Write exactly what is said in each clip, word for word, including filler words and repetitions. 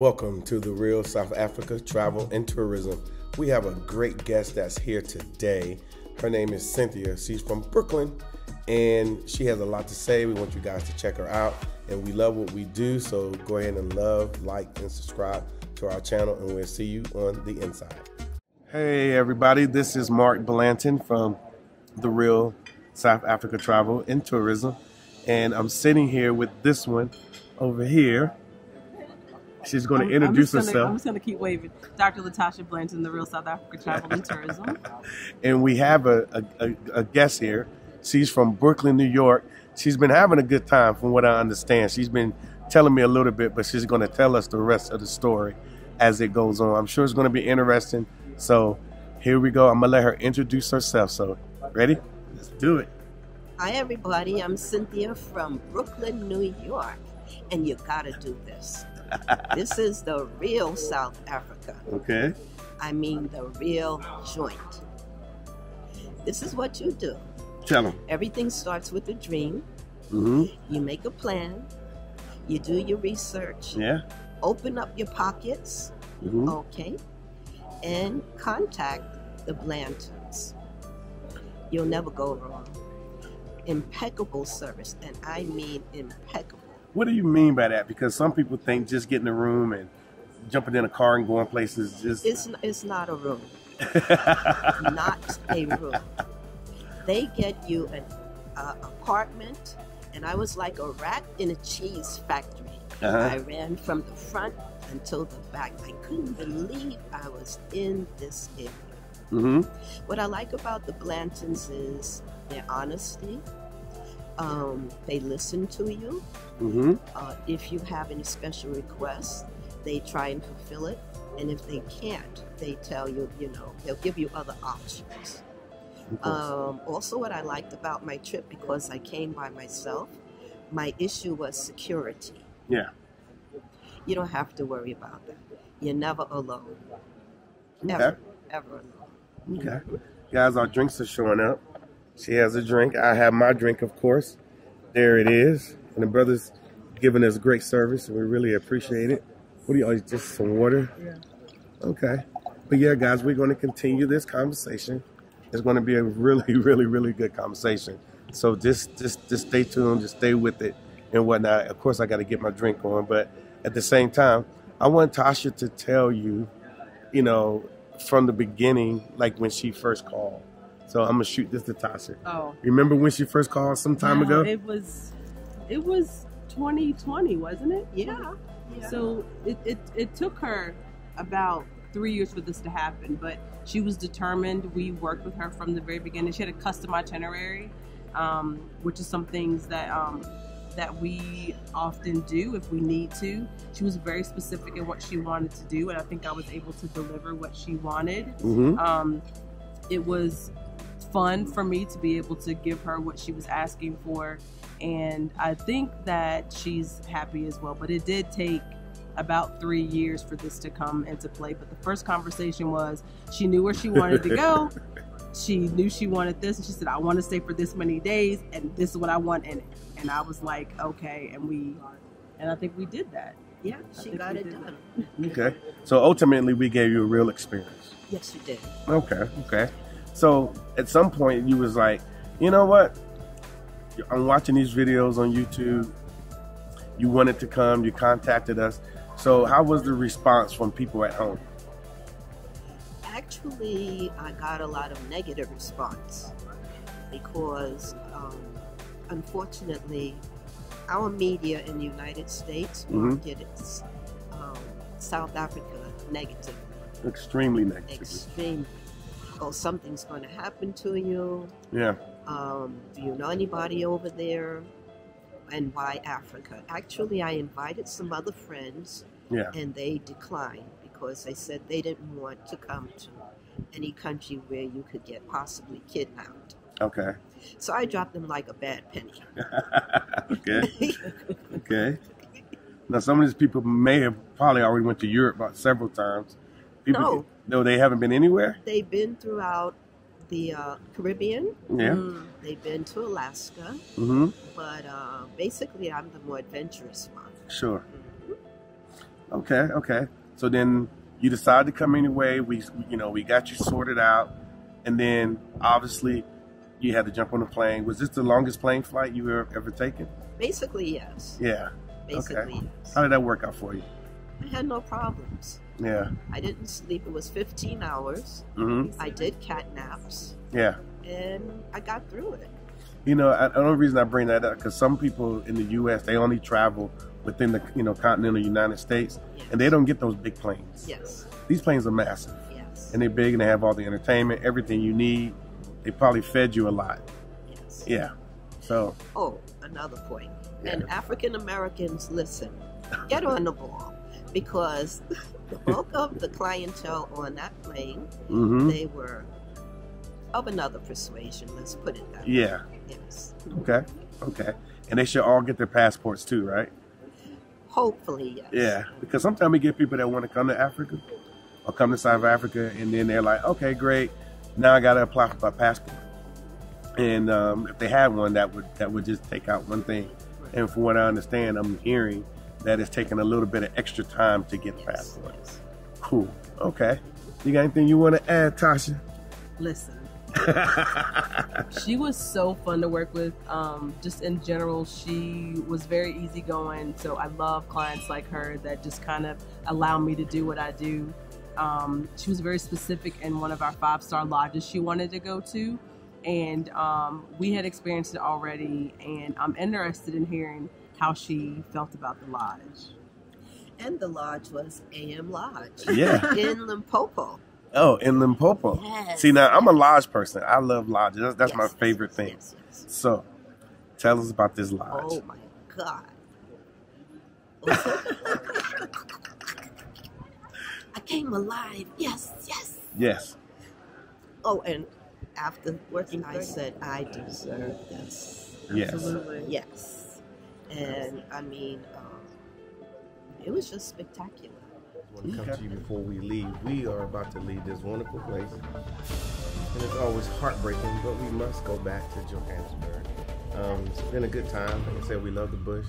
Welcome to The Real South Africa Travel and Tourism. We have a great guest that's here today. Her name is Cynthia. She's from Brooklyn and she has a lot to say. We want you guys to check her out and we love what we do. So go ahead and love, like, and subscribe to our channel and we'll see you on the inside. Hey everybody, this is Mark Blanton from The Real South Africa Travel and Tourism. And I'm sitting here with this one over here. She's going I'm, to introduce I'm gonna, herself. I'm just going to keep waving. Doctor Latasha Blanton, The Real South Africa Travel and Tourism. And we have a, a, a guest here. She's from Brooklyn, New York. She's been having a good time from what I understand. She's been telling me a little bit, but she's going to tell us the rest of the story as it goes on. I'm sure it's going to be interesting. So here we go. I'm going to let her introduce herself. So ready? Let's do it. Hi, everybody. I'm Cynthia from Brooklyn, New York. And you got to do this. This is the real South Africa. Okay. I mean the real joint. This is what you do. Tell them. Everything starts with a dream. Mm-hmm. You make a plan. You do your research. Yeah. Open up your pockets. Mm-hmm. Okay. And contact the Blantons. You'll never go wrong. Impeccable service, and I mean impeccable. What do you mean by that? Because some people think just getting a room and jumping in a car and going places is... It's, it's not a room. Not a room. They get you an uh, apartment, and I was like a rat in a cheese factory. Uh-huh. I ran from the front until the back. I couldn't believe I was in this area. Mm-hmm. What I like about the Blantons is their honesty. Um, they listen to you. Mm-hmm. Uh, if you have any special requests, they try and fulfill it. And if they can't, they tell you, you know, they'll give you other options. Um, also, what I liked about my trip, because I came by myself, my issue was security. Yeah. You don't have to worry about that. You're never alone. Okay. Ever, ever alone. Okay. Guys, our drinks are showing up. She has a drink. I have my drink, of course. There it is. And the brother's giving us great service, and we really appreciate it. What do you all, just some water? Yeah. Okay. But yeah, guys, we're going to continue this conversation. It's going to be a really, really, really good conversation. So just, just, just stay tuned, just stay with it and whatnot. Of course, I got to get my drink on, but at the same time, I want Tasha to tell you, you know, from the beginning, like when she first called. So I'm gonna shoot this to Tasha. Oh. Remember when she first called some time no, ago? It was, it was twenty twenty, wasn't it? Yeah. yeah. So it, it, it took her about three years for this to happen, but she was determined. We worked with her from the very beginning. She had a custom itinerary, um, which is some things that, um, that we often do if we need to. She was very specific in what she wanted to do, and I think I was able to deliver what she wanted. Mm-hmm. um, it was fun for me to be able to give her what she was asking for, and I think that she's happy as well. But it did take about three years for this to come into play. But the first conversation was, she knew where she wanted to go, she knew she wanted this, and she said, I want to stay for this many days and this is what I want in it. And I was like, okay, and we and I think we did that. Yeah, she got it done. Okay, so ultimately we gave you a real experience. Yes, you did. Okay, okay. So at some point you was like, you know what? I'm watching these videos on YouTube. You wanted to come, you contacted us. So how was the response from people at home? Actually, I got a lot of negative response because um, unfortunately our media in the United States marketed mm-hmm. um, South Africa negatively. Extremely negative. Extremely. Oh, something's going to happen to you. Yeah. Um, do you know anybody over there? And why Africa? Actually, I invited some other friends. Yeah. And they declined because they said they didn't want to come to any country where you could get possibly kidnapped. Okay. So I dropped them like a bad penny. Okay. Okay. Now, some of these people may have probably already went to Europe about several times. People no. No, they haven't been anywhere? They've been throughout the uh, Caribbean. Yeah. Mm, they've been to Alaska. Mm-hmm. But uh, basically, I'm the more adventurous one. Sure. Mm-hmm. Okay, okay. So then you decide to come anyway. We, you know, we got you sorted out. And then obviously you had to jump on a plane. Was this the longest plane flight you were ever taken? Basically, yes. Yeah. Basically, okay. Yes. How did that work out for you? I had no problems. Yeah. I didn't sleep. It was fifteen hours. Mm-hmm. I did cat naps. Yeah. And I got through it. You know, I, the only reason I bring that up, because some people in the U S, they only travel within the, you know, continental United States, yes. And they don't get those big planes. Yes. These planes are massive. Yes. And they're big, and they have all the entertainment, everything you need. They probably fed you a lot. Yes. Yeah. So. Oh, another point. Yeah. And African Americans, listen, get on the ball, because the bulk of the clientele on that plane, mm-hmm. they were of another persuasion, let's put it that yeah. way. Yeah. Yes. Okay. Okay. And they should all get their passports too, right? Hopefully, yes. Yeah, because sometimes we get people that want to come to Africa or come to South Africa, and then they're like, okay, great, now I got to apply for my passport. And um, if they had one, that would that would just take out one thing. Right. And from what I understand, I'm hearing that it's taking a little bit of extra time to get yes, passports. Yes. Cool. Okay. You got anything you want to add, Tasha? Listen. She was so fun to work with. Um, just in general, she was very easygoing. So I love clients like her that just kind of allow me to do what I do. Um, she was very specific in one of our five-star lodges she wanted to go to. And um, we had experienced it already. And I'm interested in hearing how she felt about the lodge. And the lodge was A M Lodge. Yeah. In Limpopo. Oh, in Limpopo. Yes. See, now, I'm a lodge person. I love lodges. That's, that's yes, my favorite yes, thing. Yes, yes. So, tell us about this lodge. Oh, my God. I came alive. Yes, yes. Yes. Oh, and after working, I said, I deserve this. Yes. Absolutely. Yes. And, I mean, um, it was just spectacular. To come to you before we leave. We are about to leave this wonderful place, and it's always heartbreaking, but we must go back to Johannesburg. Um, it's been a good time. Like I said, we love the bush.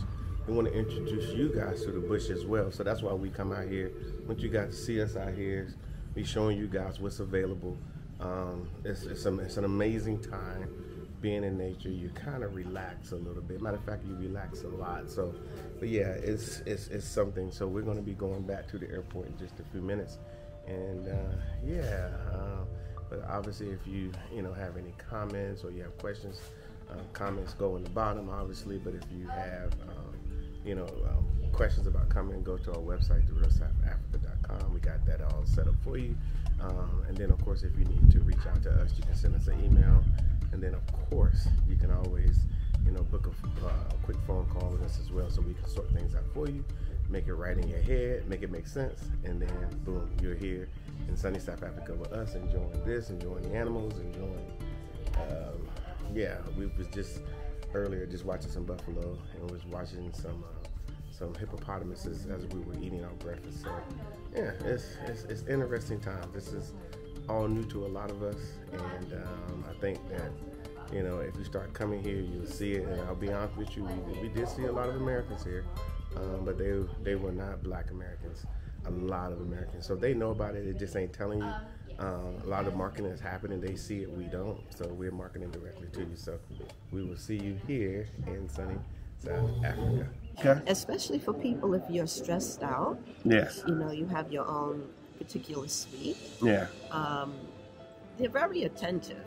We want to introduce you guys to the bush as well, so that's why we come out here. Once you guys see us out here, we're showing you guys what's available. Um, it's, it's, a, it's an amazing time being in nature. You kind of relax a little bit. Matter of fact, you relax a lot. So, but yeah, it's it's, it's something. So we're going to be going back to the airport in just a few minutes, and uh, yeah. Uh, but obviously, if you you know have any comments or you have questions, uh, comments go in the bottom, obviously. But if you have um, you know um, questions about coming, go to our website, the real south africa dot com. We got that all set up for you. Um, and then, of course, if you need to reach out to us, you can send us an email. And then, of course, you can always, you know, book a, uh, a quick phone call with us as well, so we can sort things out for you, make it right in your head, make it make sense, and then, boom, you're here in sunny South Africa with us, enjoying this, enjoying the animals, enjoying, um, yeah, we was just earlier just watching some buffalo, and was watching some uh, some hippopotamuses as we were eating our breakfast. So, yeah, it's, it's, it's interesting time. This is all new to a lot of us, and um, I think that, you know, if you start coming here, you'll see it. And I'll be honest with you, we, we did see a lot of Americans here, um, but they they were not Black Americans, a lot of Americans. So they know about it, they just ain't telling you. Um, a lot of marketing is happening, they see it, we don't. So we're marketing directly to you. So we will see you here in sunny South Africa. Okay. Especially for people if you're stressed out. Yes. You know, you have your own particular suite. Yeah. Um, they're very attentive.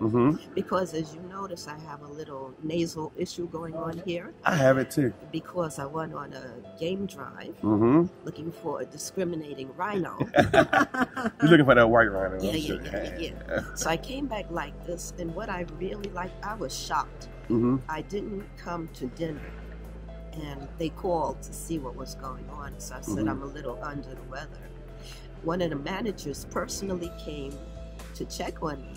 Mm-hmm. Because as you notice, I have a little nasal issue going on here. I have it too. Because I went on a game drive, mm-hmm. looking for a discriminating rhino. You're looking for that white rhino. Yeah, yeah, sure. yeah, yeah, yeah. So I came back like this, and what I really liked, I was shocked. Mm-hmm. I didn't come to dinner, and they called to see what was going on. So I said, mm-hmm. I'm a little under the weather. One of the managers personally came to check on me.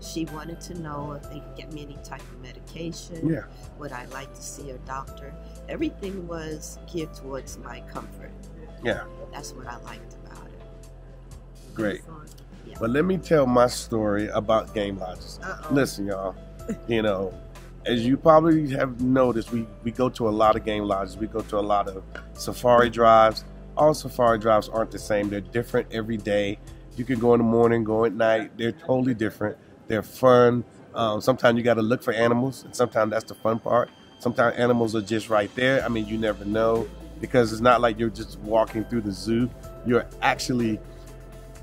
She wanted to know if they could get me any type of medication, yeah. would I like to see a doctor. Everything was geared towards my comfort. Yeah. That's what I liked about it. Great. Yeah. Well, let me tell my story about game lodges. Uh-oh. Listen, y'all, you know, as you probably have noticed, we, we go to a lot of game lodges. We go to a lot of safari drives. all safari drives aren't the same. They're different every day. You can go in the morning, go at night. They're totally different. They're fun. Um, sometimes you got to look for animals, and sometimes that's the fun part. Sometimes animals are just right there. I mean, you never know, because it's not like you're just walking through the zoo. You're actually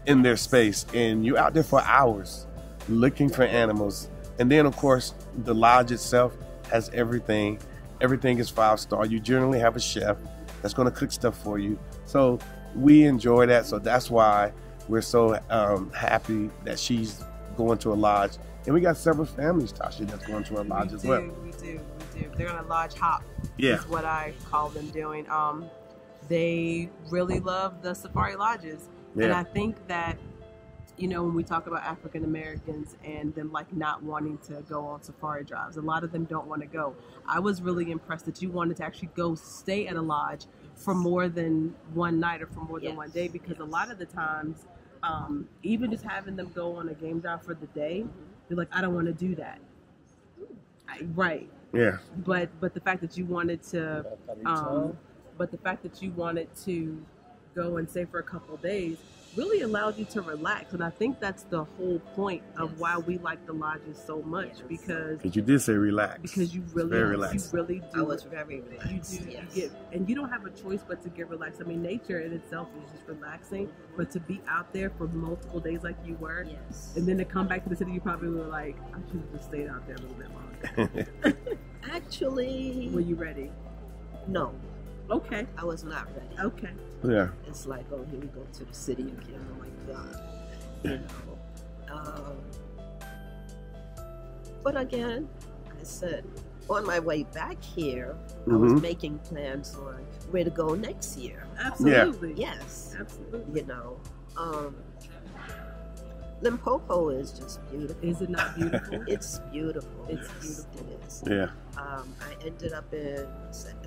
in their space, and you're out there for hours looking for animals. And then, of course, the lodge itself has everything. Everything is five star. You generally have a chef that's going to cook stuff for you. So we enjoy that. So that's why we're so um, happy that she's going to a lodge. And we got several families, Tasha, that's going to a lodge we as do, well. We do, we do. They're on a lodge hop, yeah. Is what I call them doing. Um, they really love the safari lodges. Yeah. And I think that, you know, when we talk about African Americans and them like not wanting to go on safari drives, a lot of them don't want to go. I was really impressed that you wanted to actually go stay at a lodge for more than one night or for more yes. than one day, because yes. a lot of the times, um, even just having them go on a game drive for the day, they're like, I don't want to do that. I, right. Yeah. But but the fact that you wanted to, um, but the fact that you wanted to go and stay for a couple of days really allowed you to relax. And I think that's the whole point of yes. why we like the lodges so much, yes. because because you did say relax, because you really very relaxed. You really do. I was very relaxed. You do, yes. you get, and you don't have a choice but to get relaxed. I mean, nature in itself is just relaxing, but to be out there for multiple days like you were, yes. and then to come back to the city, you probably were like, I should have just stayed out there a little bit longer. Actually, were you ready? No. Okay. I was not ready. Okay. Yeah. It's like, oh, here we go to the city again. Oh my God. You know. Um, but again, I said, on my way back here, mm-hmm. I was making plans on where to go next year. Absolutely. Yeah. Yes. Absolutely. You know. Um, Limpopo is just beautiful. Is it not beautiful? It's beautiful. It's yes. beautiful. It is. Yeah. Um, I ended up in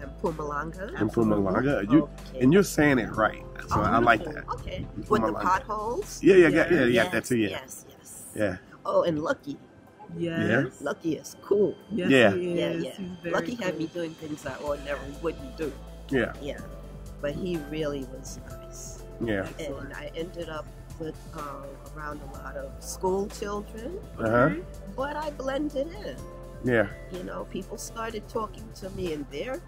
Mpumalanga. Mpumalanga. Okay. You and you're saying it right. So oh, I like that. Okay. Mpumalanga. With the potholes. Yeah, yeah, yeah, yeah. yeah yes, that too. Yeah. Yes, yes. Yeah. Oh, and Lucky. Yes. yes. Lucky is cool. Yes, yeah. He is. Yeah, yeah. Lucky cool. had me doing things I ordinarily wouldn't do. Yeah. Yeah. But he really was nice. Yeah. And I ended up with, um, around a lot of school children, uh-huh. but I blended in. Yeah, you know, people started talking to me in their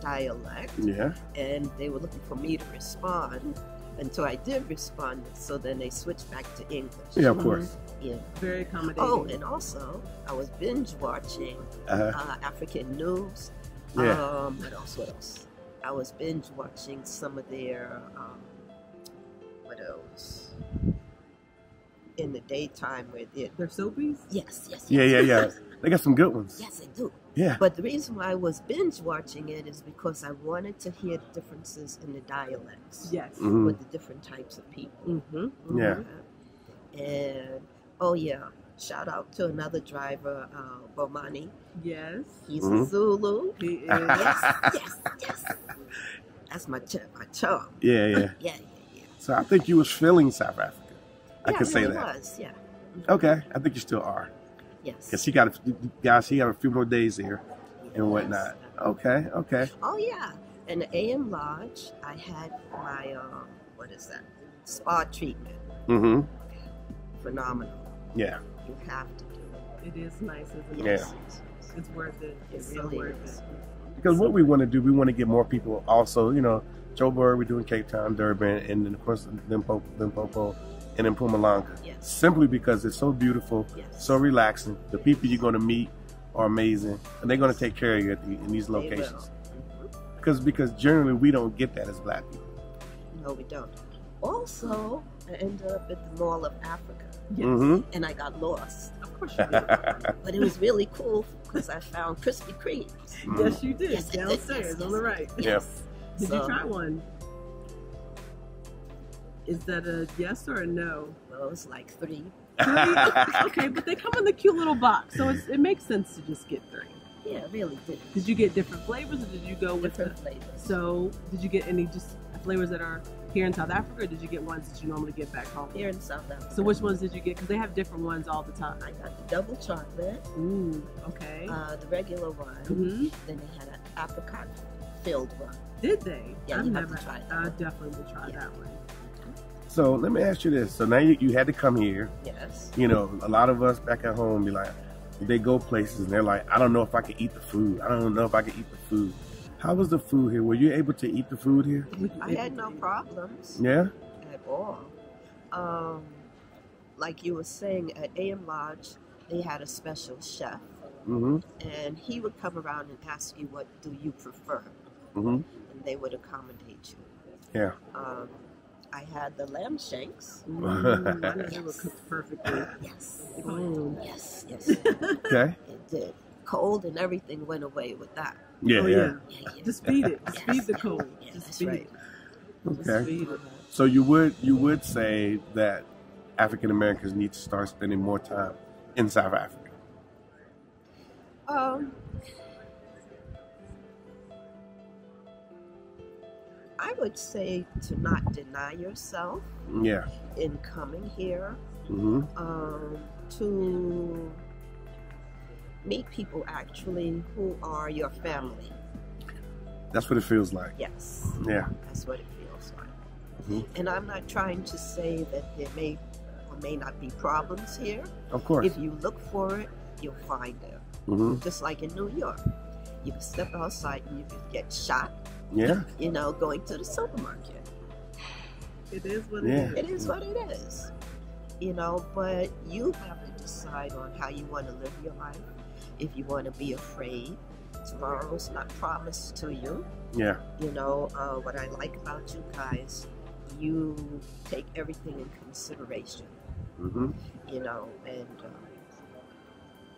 dialect. Yeah, and they were looking for me to respond, and so I did respond. So then they switched back to English. Yeah, of course. Yeah, very accommodating. Oh, and also I was binge watching uh-huh. uh, African news. Yeah. Um, what else? What else? I was binge watching some of their. Um, what else? In the daytime where they're... They're soapies? Yes, yes, yes. Yeah, yeah, yeah. They got some good ones. Yes, they do. Yeah. But the reason why I was binge watching it is because I wanted to hear the differences in the dialects. Yes. Mm-hmm. With the different types of people. Mm-hmm. Mm-hmm. Yeah. And, oh yeah, shout out to another driver, uh, Bomani. Yes. He's mm-hmm. a Zulu. He is. Yes, yes, yes. That's my, ch my charm. Yeah, yeah. yeah, yeah, yeah. So I think you was feeling South Africa. I yeah, could say really that. Was, yeah. Okay, I think you still are. Yes. Because she got, a, guys, she got a few more days here yes. and whatnot. Okay, okay. Oh yeah, and the A M Lodge, I had my uh, what is that? Spa treatment. Mm-hmm. Phenomenal. Yeah. You have to do it. It is nice, isn't it? Yeah. It's worth it. It's, it's really worth is. It. Because it's what so we want to do, we want to get more people. Also, you know, Joburg, we're doing Cape Town, Durban, and then of course Limpopo. Limpopo. And in Mpumalanga, yes. simply because it's so beautiful, yes. so relaxing. The people you're going to meet are amazing, and they're going to take care of you at the, in these locations. Because because generally we don't get that as Black people. No, we don't. Also, I ended up at the Mall of Africa, yes. mm-hmm. and I got lost. Of course you did. But it was really cool because I found Krispy Kreme. Mm. Yes, you did. Yes, downstairs yes, on the right. Yes. yes. Did so, you try one? Is that a yes or a no? Well, it's like three. three? Okay, but they come in the cute little box, so it's, it makes sense to just get three. Yeah, it really did. Did you get different flavors, or did you go with different the, flavors? So, did you get any just flavors that are here in South Africa, or did you get ones that you normally get back home? Here in South Africa. So, which ones did you get? Because they have different ones all the time. I got the double chocolate. Ooh, okay. Uh, the regular one. Mm-hmm. Then they had an apricot filled one. Did they? Yeah, I've you never, have to try that. I definitely will try yeah. that one. So let me ask you this. So now you, you had to come here. Yes. You know, a lot of us back at home be like, they go places and they're like, I don't know if I could eat the food. I don't know if I could eat the food. How was the food here? Were you able to eat the food here? I had no problems. Yeah? At all. Um, like you were saying, at A M Lodge, they had a special chef. Mm-hmm. And he would come around and ask you, what do you prefer? Mm-hmm. And they would accommodate you. Yeah. Um, I had the lamb shanks. Mm, I mean, they were cooked perfectly. Yes. Mm. Yes, yes. Okay. It did. Cold and everything went away with that. Yeah, oh, yeah. Yeah. Yeah, yeah. Just feed it. Just yes. feed the cold. Yeah, Just that's feed right. it. Okay. Just feed it. So you would you would say that African Americans need to start spending more time in South Africa? Um, I would say to not deny yourself. Yeah. In coming here, mm-hmm. um, to meet people actually who are your family. That's what it feels like. Yes. Yeah. That's what it feels like. Mm-hmm. And I'm not trying to say that there may or may not be problems here. Of course. If you look for it, you'll find it. Mm-hmm. Just like in New York, you can step outside and you can get shot. Yeah. You know, going to the supermarket. It is what yeah. it is. It is what it is. You know, but you have to decide on how you want to live your life. If you want to be afraid, tomorrow's not promised to you. Yeah. You know, uh, what I like about you guys, you take everything in consideration. Mm-hmm. You know, and uh,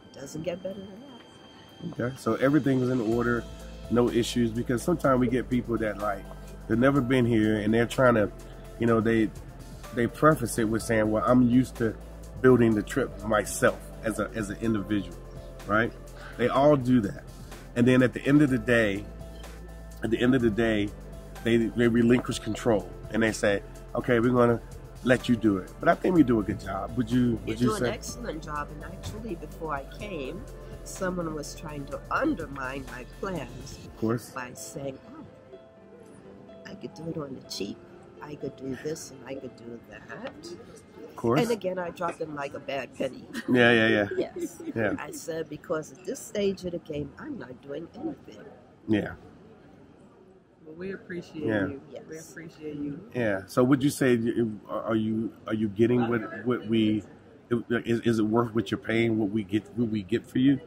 it doesn't get better than that. Okay, so everything's in order. No issues, because sometimes we get people that like they've never been here and they're trying to, you know, they they preface it with saying, well, I'm used to building the trip myself as a as an individual, right? They all do that, and then at the end of the day, at the end of the day, they they relinquish control and they say, okay, we're gonna let you do it. But I think we do a good job. Would you? Would you, you do say? An excellent job. And actually, before I came, someone was trying to undermine my plans, of course, by saying, oh, I could do it on the cheap, I could do this and I could do that. Of course. And again, I dropped them like a bad penny. Yeah, yeah, yeah. Yes. Yeah. I said, because at this stage of the game, I'm not doing anything. Yeah. Well, we appreciate yeah. you. Yes. We appreciate you. Yeah. So would you say, are you are you getting what, what we, is, is it worth what you're paying, what we get, what we get for you?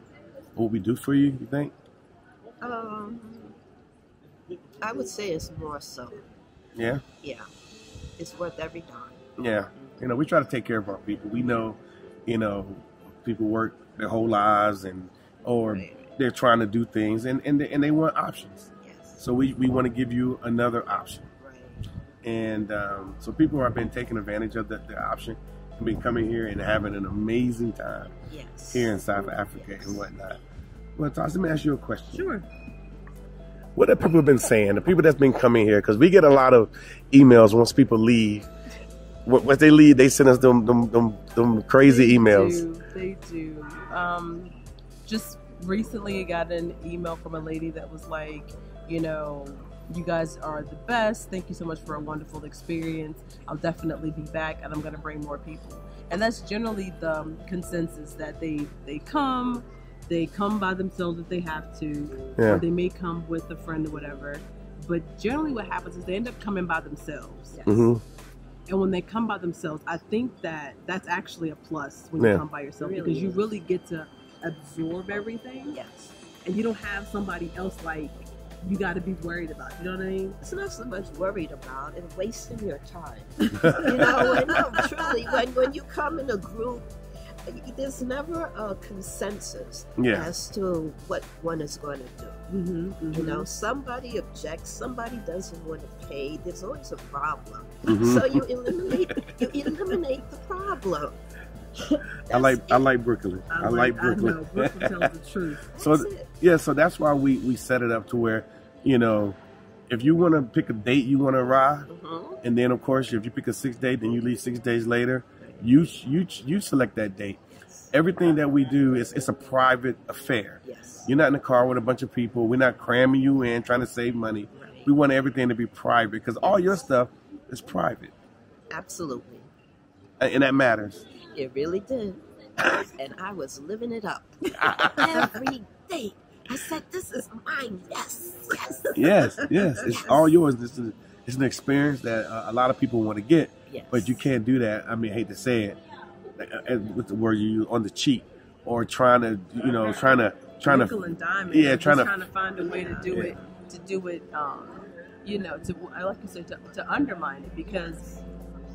What we do for you, you think? Um, I would say it's more so. Yeah? Yeah. It's worth every dime. Yeah. You know, we try to take care of our people. We know, you know, people work their whole lives and, or right. they're trying to do things and, and, they, and they want options. Yes. So we, we want to give you another option. Right. And um, so people have been taking advantage of the, their option. Been coming here and having an amazing time yes. here in South Africa yes. and whatnot. Well, Tasha, let me ask you a question. Sure. What have people been saying? The people that's been coming here, because we get a lot of emails once people leave. Once they leave, they send us them them them, them crazy they emails. Do. They do. Um, just recently, I got an email from a lady that was like, you know, you guys are the best. Thank you so much for a wonderful experience. I'll definitely be back and I'm going to bring more people. And that's generally the consensus, that they, they come, they come by themselves if they have to, yeah. or they may come with a friend or whatever. But generally what happens is they end up coming by themselves. Yes. Mm-hmm. And when they come by themselves, I think that that's actually a plus when yeah. you come by yourself, really, because you really get to absorb everything. Yes. And you don't have somebody else like, you got to be worried about, you know what I mean? It's not so much worried about and wasting your time. You know, and no, truly, when, when you come in a group, there's never a consensus yeah. as to what one is going to do. Mm-hmm, mm-hmm. You know, somebody objects, somebody doesn't want to pay, there's always a problem. Mm-hmm. So you eliminate, you eliminate the problem. I like it. I like Brooklyn. I, I like, like Brooklyn. I know. Brooklyn tells the truth. So th yeah, so that's why we we set it up to where, you know, if you want to pick a date, you want to ride, mm-hmm. and then of course if you pick a six date, then you leave six days later. You you you select that date. Yes. everything that we do is it's a private affair. Yes. You're not in a car with a bunch of people. We're not cramming you in, trying to save money. Right. We want everything to be private because all your stuff is private. Absolutely. And that matters. It really did. And I was living it up every day. I said, this is mine. Yes, yes. Yes, yes. It's yes. all yours. This is, it's an experience that uh, a lot of people want to get, yes. but you can't do that. I mean, I hate to say it, with the word you use, on the cheap, or trying to, you know, trying to, trying Nickel to, and diamond. yeah, trying to, trying to find a way to do yeah. it, to do it, um, you know, to, like you said, to, to undermine it, because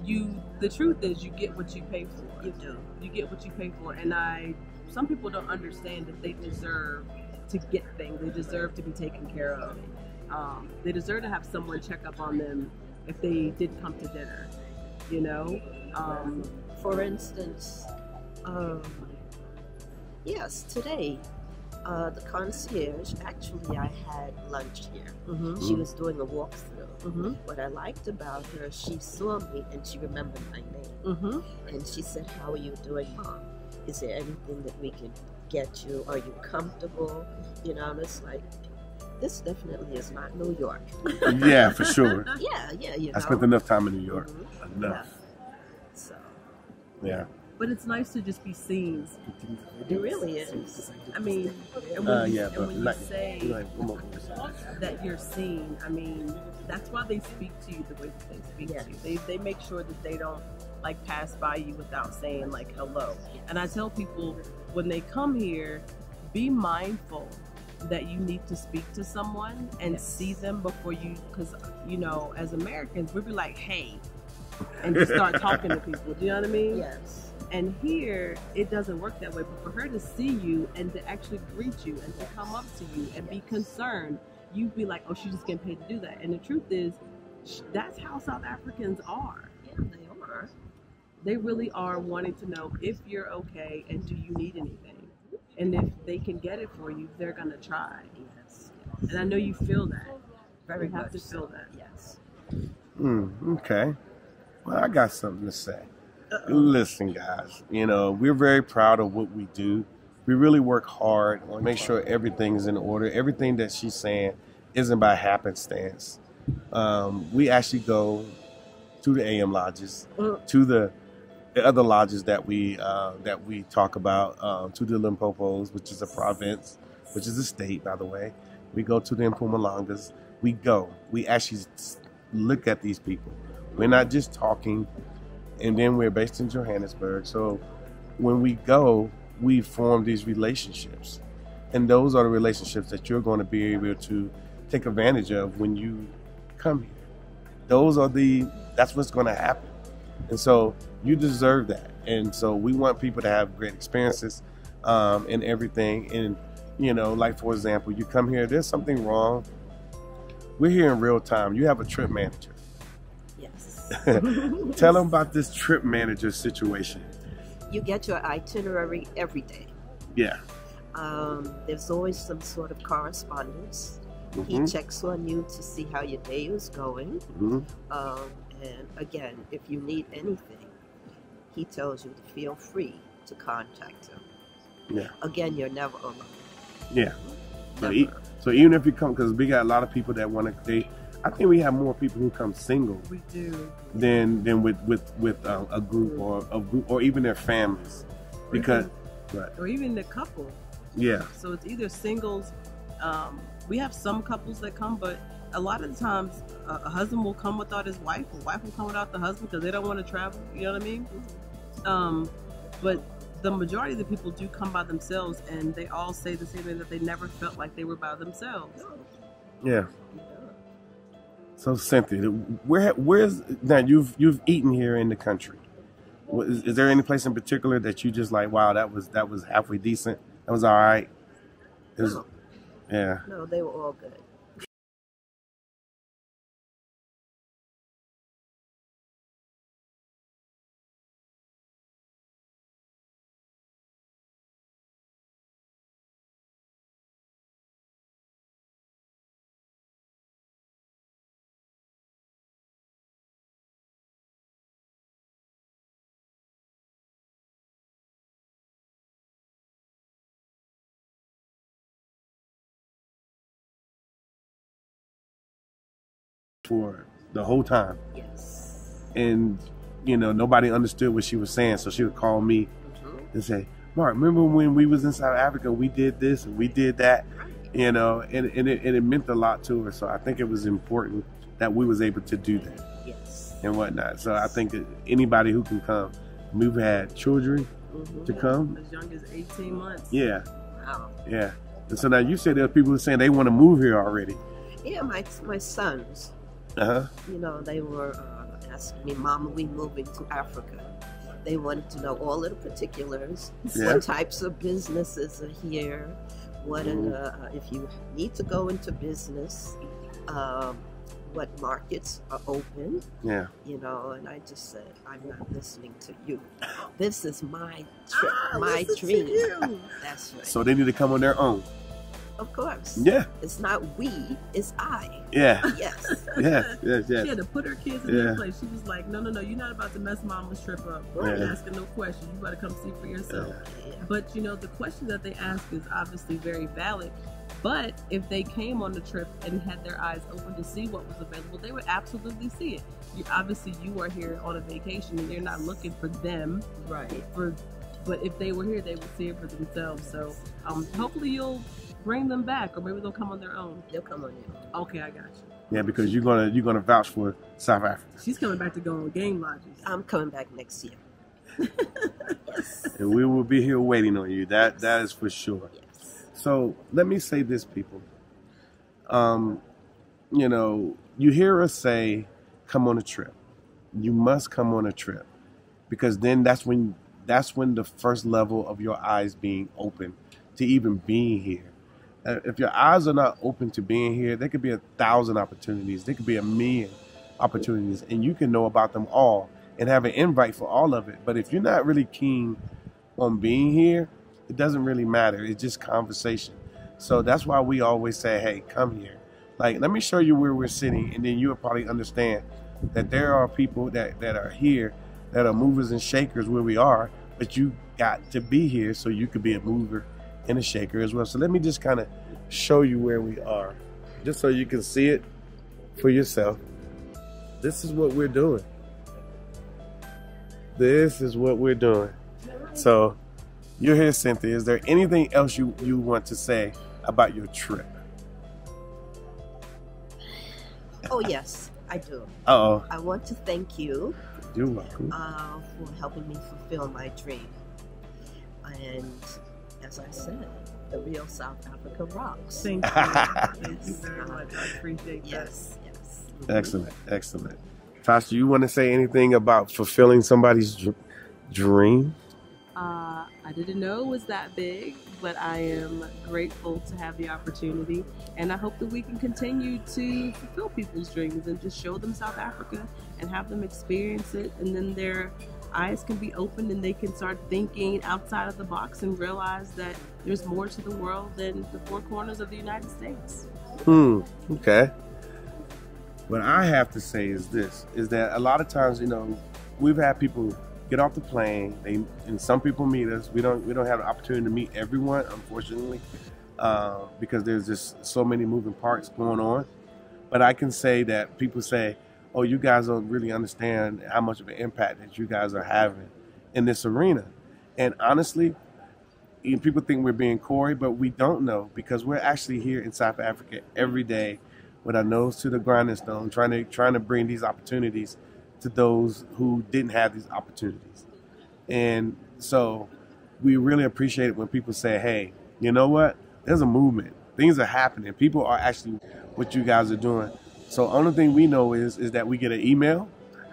you, the truth is, you get what you pay for. You do. You get what you pay for, and I, some people don't understand that they deserve to get things. They deserve to be taken care of. Um, they deserve to have someone check up on them if they did come to dinner, you know? Um, for instance, um, yes, today, uh, the concierge, actually I had lunch here. Mm-hmm. She was doing a walkthrough. Mm-hmm. What I liked about her, she saw me and she remembered my name. Mm-hmm. And she said, how are you doing, Mom? Is there anything that we can get you? Are you comfortable? You know, and it's like, this definitely is not New York. Yeah, for sure. Yeah, yeah, you know. I spent enough time in New York. Mm-hmm. Enough. Yeah. So. Yeah. But it's nice to just be seen. It really is. I mean, and when, uh, yeah, you, and when like, you say like, that you're seen, I mean, that's why they speak to you the way that they speak yeah. to you. They, they make sure that they don't, like, pass by you without saying, like, hello. And I tell people, when they come here, be mindful that you need to speak to someone and yes. see them before you, because, you know, as Americans, we'd be like, hey, and just start talking to people. Do you know what I mean? Yes. And here, it doesn't work that way. But for her to see you and to actually greet you and to yes. come up to you and yes. be concerned, you'd be like, oh, she's just getting paid to do that. And the truth is, that's how South Africans are. Yeah, they are. They really are wanting to know if you're okay and do you need anything. And if they can get it for you, they're going to try. Yes, yes. And I know you feel that. Very you have to feel so. that. Yes. Mm, okay. Well, I got something to say. Uh-oh. Listen, guys, you know, we're very proud of what we do. We really work hard, make sure everything's in order. Everything that she's saying isn't by happenstance. Um, we actually go to the A M lodges, uh-huh. to the... the other lodges that we uh, that we talk about, um, to the Limpopos, which is a province, which is a state, by the way. We go to the Mpumalangas. We go. We actually look at these people. We're not just talking. And then we're based in Johannesburg. So when we go, we form these relationships. And those are the relationships that you're going to be able to take advantage of when you come here. Those are the, that's what's going to happen. And so you deserve that. And so we want people to have great experiences um, and everything. And, you know, like, for example, you come here, there's something wrong. We're here in real time. You have a trip manager. Yes. Tell them about this trip manager situation. You get your itinerary every day. Yeah. Um, there's always some sort of correspondence. Mm-hmm. He checks on you to see how your day is going. Mm-hmm. Um, And again, if you need anything, he tells you to feel free to contact him. Yeah. Again, you're never alone. Yeah. Never. So, e so even if you come, because we got a lot of people that want to date. I think we have more people who come single. We do. Than than with with with uh, a group or a group or even their families, because or even, right. or even the couple. Yeah. So it's either singles. Um, we have some couples that come, but. A lot of the times, uh, a husband will come without his wife, or wife will come without the husband because they don't want to travel, you know what I mean? Um, but the majority of the people do come by themselves, and they all say the same thing, that they never felt like they were by themselves. Yeah. yeah. So, Cynthia, where, where's, now you've, you've eaten here in the country. Is, is there any place in particular that you just like, wow, that was, that was halfway decent, that was all right? It was, no. Yeah. No, they were all good. for the whole time. Yes. And, you know, nobody understood what she was saying. So she would call me mm-hmm. and say, Mark, remember when we was in South Africa, we did this and we did that, you know, and, and, it, and it meant a lot to her. So I think it was important that we was able to do that. Yes. And whatnot. So I think that anybody who can come, we've had children mm-hmm. to come. As young as eighteen months. Yeah. Wow. Yeah. And so now you say there's people who are saying they want to move here already. Yeah, my my sons. Uh-huh. You know, they were uh, asking me, Mama, we moving to Africa. They wanted to know all of the particulars. Yeah. What types of businesses are here? What mm-hmm. are the, uh, if you need to go into business? Um, what markets are open? Yeah. You know, and I just said, I'm not listening to you. This is my trip, ah, my dream. That's right. So they need to come on their own. Of course. Yeah. It's not we, it's I. Yeah. Yes. Yes, yes, yes. She had to put her kids in yeah. their place. She was like, no, no, no, you're not about to mess Mama's trip up. We're yeah. asking no questions. You got to come see for yourself. Yeah. But, you know, the question that they ask is obviously very valid. But if they came on the trip and had their eyes open to see what was available, they would absolutely see it. You, obviously, you are here on a vacation and you're not looking for them. Right. For, but if they were here, they would see it for themselves. So um, hopefully you'll bring them back, or maybe they'll come on their own. They'll come on their own. Okay, I got you. Yeah, because you're gonna you're gonna vouch for South Africa. She's coming back to go on game lodges. I'm coming back next year. Yes. And we will be here waiting on you. That yes. that is for sure. Yes. So let me say this, people. Um, you know, you hear us say, "Come on a trip." You must come on a trip, because then that's when that's when the first level of your eyes being open to even being here. If your eyes are not open to being here, there could be a thousand opportunities. There could be a million opportunities, and you can know about them all and have an invite for all of it. But if you're not really keen on being here, it doesn't really matter. It's just conversation. So that's why we always say, hey, come here. Like, let me show you where we're sitting, and then you'll probably understand that there are people that, that are here that are movers and shakers where we are, but you got to be here so you could be a mover and a shaker as well. So let me just kind of show you where we are, just so you can see it for yourself. This is what we're doing. This is what we're doing. So you're here, Cynthia. Is there anything else you, you want to say about your trip? Oh, yes, I do. Uh-oh. I want to thank you. You're welcome. Uh, for helping me fulfill my dream. And as I said, the real South Africa rocks. Thank you. Thank you very much. I appreciate that. Yes, yes. Excellent, excellent. Tasha, you want to say anything about fulfilling somebody's dr dream? Uh, I didn't know it was that big, but I am grateful to have the opportunity. And I hope that we can continue to fulfill people's dreams and just show them South Africa and have them experience it. And then they're eyes can be opened and they can start thinking outside of the box and realize that there's more to the world than the four corners of the United States. Hmm. Okay. What I have to say is this, is that a lot of times, you know, we've had people get off the plane, they, and some people meet us. We don't, we don't have the opportunity to meet everyone, unfortunately, uh, because there's just so many moving parts going on. But I can say that people say, oh, you guys don't really understand how much of an impact that you guys are having in this arena. And honestly, people think we're being coy, but we don't know, because we're actually here in South Africa every day with our nose to the grinding stone, trying to, trying to bring these opportunities to those who didn't have these opportunities. And so we really appreciate it when people say, hey, you know what? There's a movement. Things are happening. People are actually what you guys are doing. So only thing we know is is that we get an email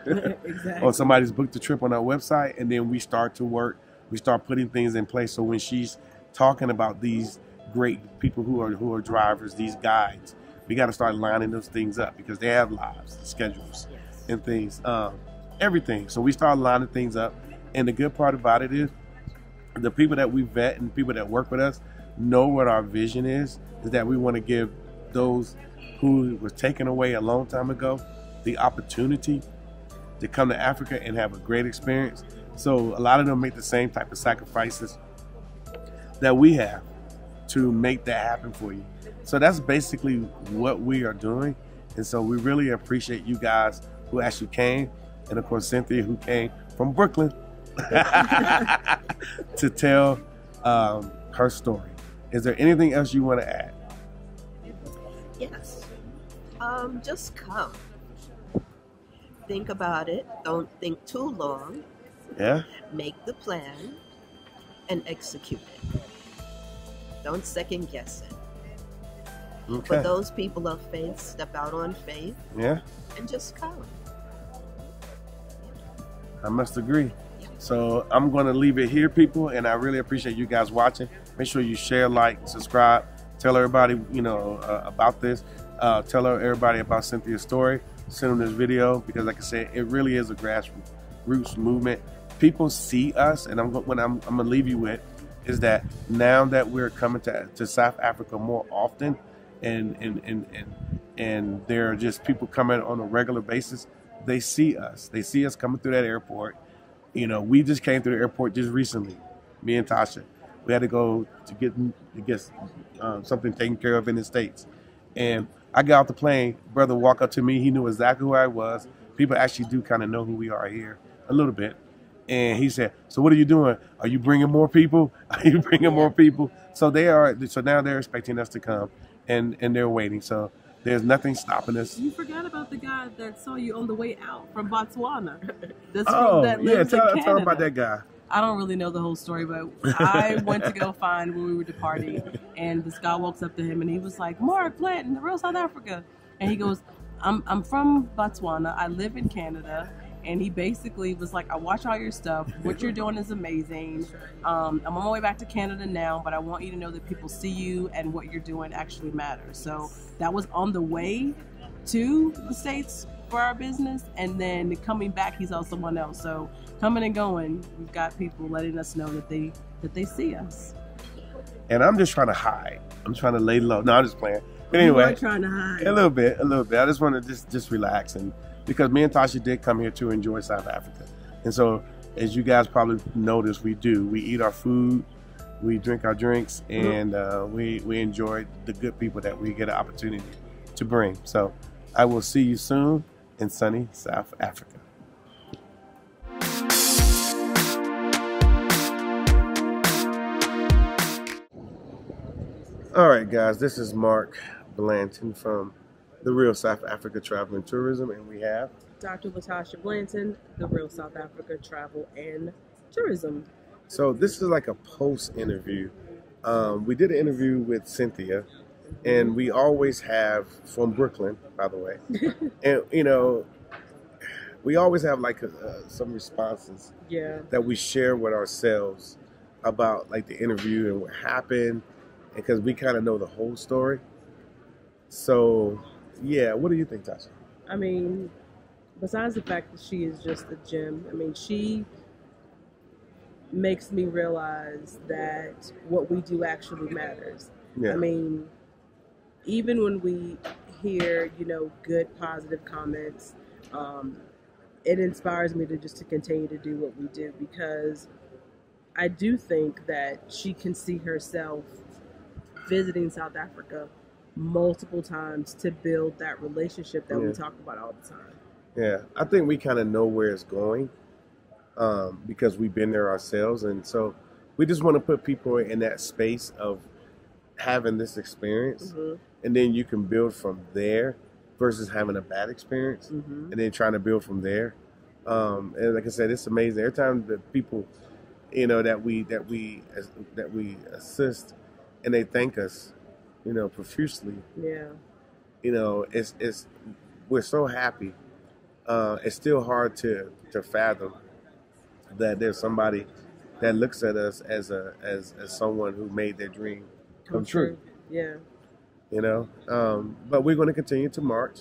exactly. or somebody's booked a trip on our website, and then we start to work. We start putting things in place. So when she's talking about these great people who are who are drivers, these guides, we got to start lining those things up, because they have lives, schedules, yes. and things, um, everything. So we start lining things up. And the good part about it is the people that we vet and people that work with us know what our vision is, is that we want to give those who was taken away a long time ago the opportunity to come to Africa and have a great experience. So a lot of them make the same type of sacrifices that we have to make that happen for you. So that's basically what we are doing. And so we really appreciate you guys who actually came, and of course Cynthia, who came from Brooklyn to tell um, her story. Is there anything else you want to add? Yes. Um, just come. Think about it. Don't think too long. Yeah. Make the plan and execute it. Don't second guess it. Okay. For those people of faith, step out on faith. Yeah. And just come. I must agree. Yeah. So I'm going to leave it here, people, and I really appreciate you guys watching. Make sure you share, like, subscribe. Tell everybody, you know, uh, about this. Uh, tell everybody about Cynthia's story. Send them this video because, like I said, it really is a grassroots movement. People see us, and I'm what I'm, I'm gonna leave you with is that now that we're coming to, to South Africa more often, and and and and and there are just people coming on a regular basis. They see us. They see us coming through that airport. You know, we just came through the airport just recently. Me and Tasha. We had to go to get to get um, something taken care of in the States. And I got off the plane, brother walked up to me. He knew exactly who I was. People actually do kind of know who we are here a little bit. And he said, so what are you doing? Are you bringing more people? Are you bringing more people? So they are. So now they're expecting us to come, and, and they're waiting. So there's nothing stopping us. You forgot about the guy that saw you on the way out from Botswana. That's oh, that lives yeah, tell, in tell about that guy. I don't really know the whole story, but I went to go find when we were departing, and this guy walks up to him, and he was like, Mark Blanton, The Real South Africa. And he goes, I'm, I'm from Botswana. I live in Canada. And he basically was like, I watch all your stuff. What you're doing is amazing. Um, I'm on my way back to Canada now, but I want you to know that people see you and what you're doing actually matters. So that was on the way to the States for our business, and then coming back he saw someone else. So coming and going, we've got people letting us know that they that they see us. And I'm just trying to hide. I'm trying to lay low. No, I'm just playing. But anyway, I'm trying to hide a little bit, a little bit. I just want to just just relax, and because me and Tasha did come here to enjoy South Africa, and so as you guys probably notice, we do. We eat our food, we drink our drinks, and mm-hmm. uh, we we enjoy the good people that we get an opportunity to bring. So I will see you soon in sunny South Africa. All right, guys, this is Mark Blanton from The Real South Africa Travel and Tourism, and we have Doctor Latasha Blanton, The Real South Africa Travel and Tourism. So this is like a post interview. Um, we did an interview with Cynthia, and we always have, from Brooklyn, by the way, and you know, we always have like a, uh, some responses yeah. that we share with ourselves about like the interview and what happened, because we kind of know the whole story. So yeah, what do you think, Tasha? I mean, besides the fact that she is just a gem, I mean, she makes me realize that what we do actually matters. Yeah. I mean, even when we hear, you know, good, positive comments, um, it inspires me to just to continue to do what we do, because I do think that she can see herself visiting South Africa multiple times to build that relationship that yeah. we talk about all the time. Yeah, I think we kind of know where it's going um, because we've been there ourselves, and so we just want to put people in that space of having this experience, mm-hmm. and then you can build from there versus having a bad experience, mm-hmm. and then trying to build from there. Um, and like I said, it's amazing. Every time the people, you know, that we that we that we assist, and they thank us, you know, profusely. Yeah. You know, it's it's we're so happy. Uh, it's still hard to to fathom that there's somebody that looks at us as a as as someone who made their dream come true. Yeah. You know, um, but we're going to continue to march,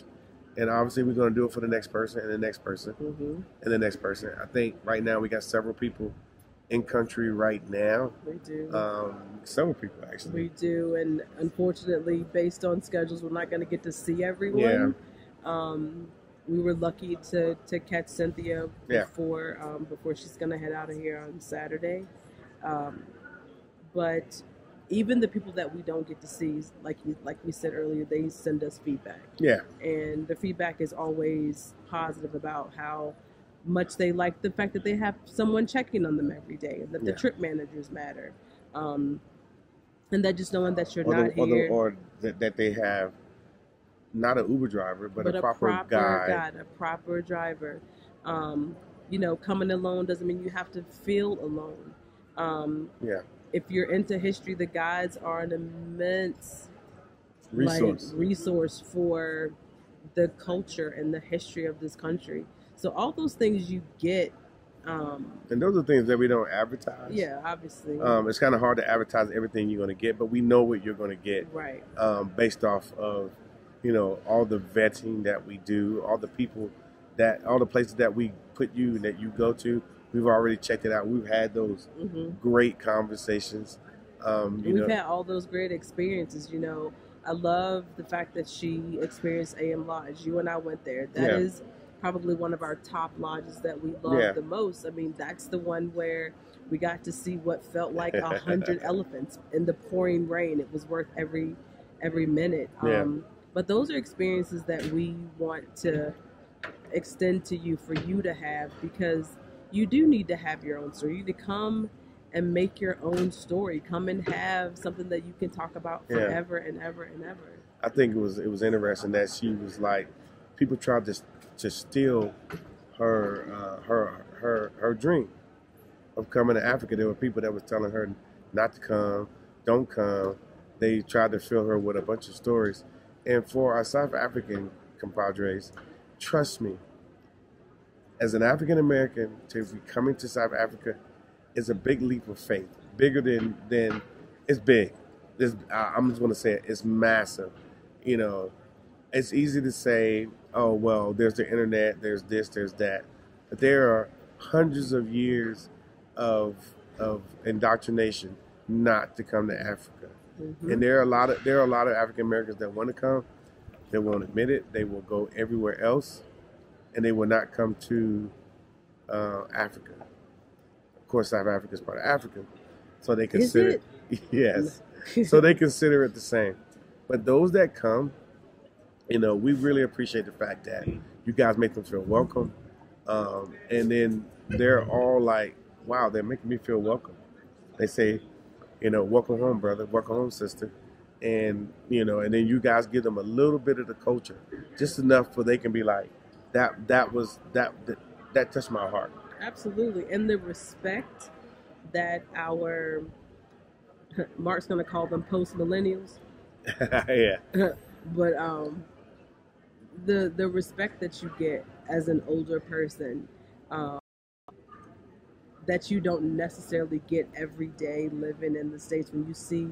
and obviously we're going to do it for the next person and the next person mm-hmm. and the next person. I think right now we got several people in country right now. We do. Um, several people actually. We do, and unfortunately, based on schedules, we're not going to get to see everyone. Yeah. Um, we were lucky to to catch Cynthia yeah. before um, before she's going to head out of here on Saturday, um, but. even the people that we don't get to see, like you, like we said earlier, they send us feedback. Yeah. And the feedback is always positive about how much they like the fact that they have someone checking on them every day, that the yeah. trip managers matter. Um, and that just knowing that you're or not the, here. Or, the, or that, that they have not an Uber driver, but, but a, proper a proper guy. God, a proper driver. Um, you know, coming alone doesn't mean you have to feel alone. Um, yeah. If you're into history, the guides are an immense resource, like, resource for the culture and the history of this country. So all those things you get. Um, and those are things that we don't advertise. Yeah, obviously. Um, it's kind of hard to advertise everything you're going to get, but we know what you're going to get. Right. Um, based off of, you know, all the vetting that we do, all the people that, all the places that we put you and that you go to. We've already checked it out. We've had those mm-hmm. great conversations. Um, you We've know. had all those great experiences. You know, I love the fact that she experienced A M Lodge. You and I went there. That yeah. is probably one of our top lodges that we love yeah. the most. I mean, that's the one where we got to see what felt like a hundred elephants in the pouring rain. It was worth every every minute. Yeah. Um, but those are experiences that we want to extend to you for you to have, because you do need to have your own story. You need to come and make your own story. Come and have something that you can talk about forever yeah. and ever and ever. I think it was it was interesting that she was like, people tried to to steal her uh, her her her dream of coming to Africa. There were people that was telling her not to come, don't come. They tried to fill her with a bunch of stories. And for our South African compadres, trust me, as an African-American, to be coming to South Africa is a big leap of faith, bigger than, than it's big. It's, I'm just going to say it, it's massive. You know, it's easy to say, oh, well, there's the internet, there's this, there's that. But there are hundreds of years of, of indoctrination not to come to Africa. Mm-hmm. And there are a lot of, there are a lot of African-Americans that want to come. They won't admit it. They will go everywhere else. And they will not come to uh, Africa. Of course, South Africa is part of Africa, so they consider is it? yes, so they consider it the same. But those that come, you know, we really appreciate the fact that you guys make them feel welcome, um, and then they're all like, "Wow, they're making me feel welcome." They say, "You know, welcome home, brother. Welcome home, sister." And you know, and then you guys give them a little bit of the culture, just enough so they can be like, That that was that, that that touched my heart. Absolutely, and the respect that our Mark's gonna call them post millennials. yeah. But um, the the respect that you get as an older person, um, that you don't necessarily get every day living in the States. When you see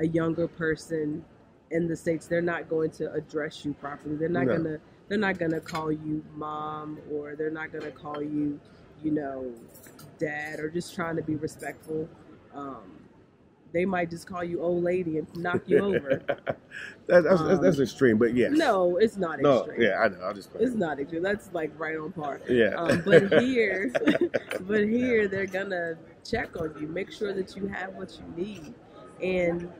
a younger person in the States, they're not going to address you properly. They're not no. gonna. They're not going to call you mom, or they're not going to call you, you know, dad, or just trying to be respectful. Um, they might just call you old lady and knock you over. that's, that's, um, that's extreme, but yes. No, it's not no, extreme. Yeah, I know. I'll just it's it. not extreme. That's like right on par. Yeah. Um, but here, but here they're going to check on you, make sure that you have what you need. And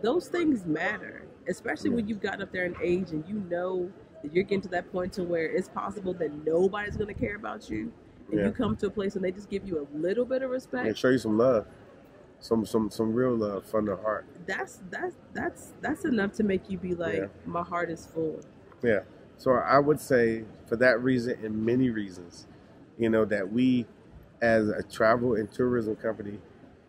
those things matter, especially yeah. when you've gotten up there in age and you know you're getting to that point to where it's possible that nobody's going to care about you, and yeah. you come to a place and they just give you a little bit of respect and show you some love, some some some real love from the heart. That's that's that's that's enough to make you be like, yeah. my heart is full. Yeah. So I would say for that reason and many reasons, you know, that we as a travel and tourism company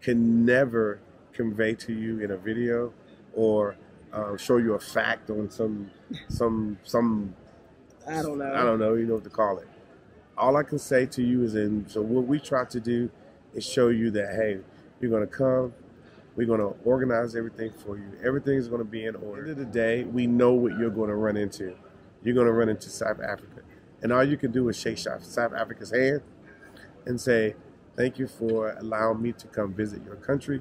can never convey to you in a video or Uh, show you a fact on some, some, some. I don't know. I don't know. You know what to call it. All I can say to you is, in so what we try to do is show you that, hey, you're gonna come. We're gonna organize everything for you. Everything's gonna be in order. At the end of the day, we know what you're gonna run into. You're gonna run into South Africa, and all you can do is shake South Africa's hand and say, "Thank you for allowing me to come visit your country.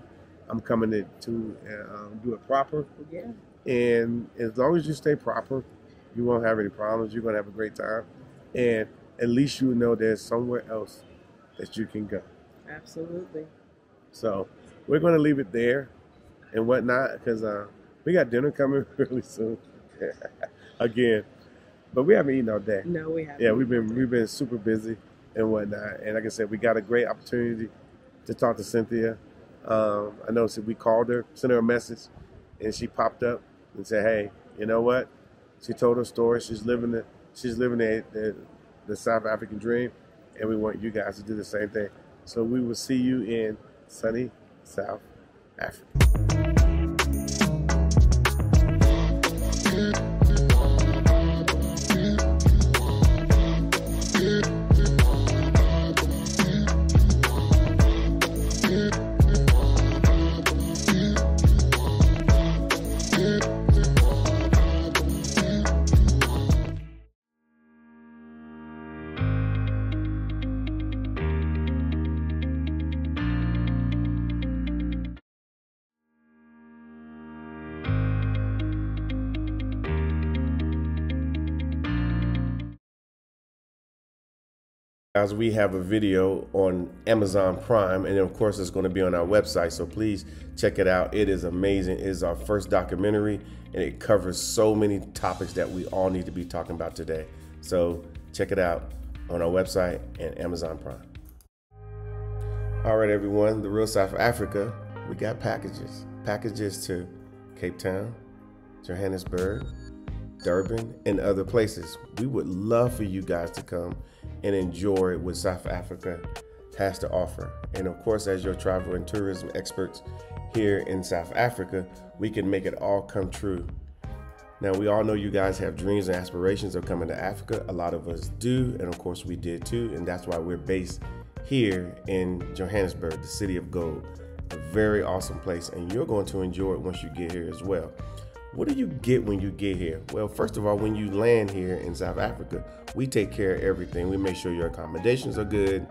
I'm coming to, to uh, do it proper." Yeah. And as long as you stay proper, you won't have any problems. You're going to have a great time. And at least you know there's somewhere else that you can go. Absolutely. So we're going to leave it there. and whatnot, because uh, we got dinner coming really soon. Again, but we haven't eaten all day. No, we haven't. Yeah, we've been we've been super busy and whatnot. And like I said, we got a great opportunity to talk to Cynthia. Um, I noticed that we called her, sent her a message, and she popped up and said, "Hey, you know what?" She told her story. She's living the she's living the, the the South African dream, and we want you guys to do the same thing. So we will see you in sunny South Africa. Guys, we have a video on Amazon Prime, and of course it's going to be on our website, so please check it out. It is amazing. It is our first documentary, and it covers so many topics that we all need to be talking about today. So check it out on our website and Amazon Prime. All right, everyone, The Real South Africa, we got packages packages to Cape Town, Johannesburg, Durban, and other places. We would love for you guys to come and enjoy what South Africa has to offer. And of course, as your travel and tourism experts here in South Africa, we can make it all come true. Now, we all know you guys have dreams and aspirations of coming to Africa. A lot of us do, and of course we did too, and that's why we're based here in Johannesburg, the city of gold. A very awesome place, and you're going to enjoy it once you get here as well. What do you get when you get here? Well, first of all, when you land here in South Africa, we take care of everything. We make sure your accommodations are good.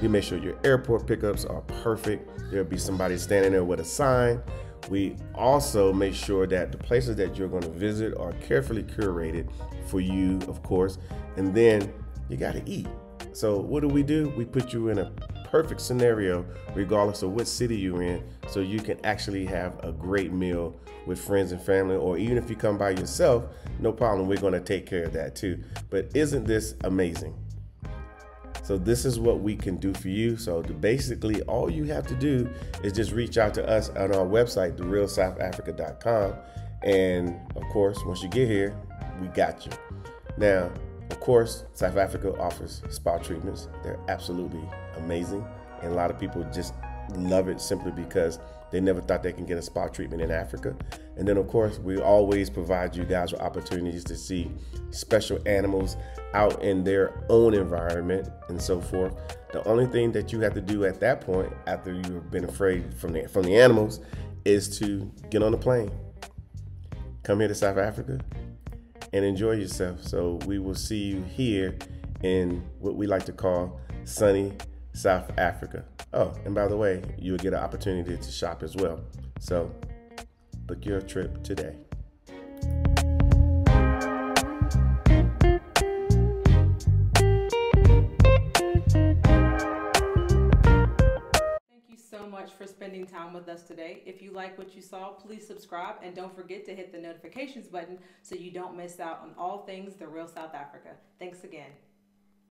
We make sure your airport pickups are perfect. There'll be somebody standing there with a sign. We also make sure that the places that you're going to visit are carefully curated for you, of course. And then you got to eat. So what do we do? We put you in a perfect scenario, regardless of what city you're in, so you can actually have a great meal with friends and family, or even if you come by yourself, no problem, we're going to take care of that too. But isn't this amazing? So this is what we can do for you. So basically all you have to do is just reach out to us on our website, the real south africa dot com, and of course once you get here, we got you. Now, of course, South Africa offers spa treatments. They're absolutely amazing, and a lot of people just love it simply because they never thought they can get a spa treatment in Africa. And then of course, we always provide you guys with opportunities to see special animals out in their own environment and so forth. The only thing that you have to do at that point, after you've been afraid from the, from the animals, is to get on a plane, come here to South Africa, and enjoy yourself. So we will see you here in what we like to call sunny South Africa. Oh, and by the way, you'll get an opportunity to shop as well. So book your trip today. For spending time with us today. If you like what you saw, please subscribe, and don't forget to hit the notifications button so you don't miss out on all things The Real South Africa. Thanks again.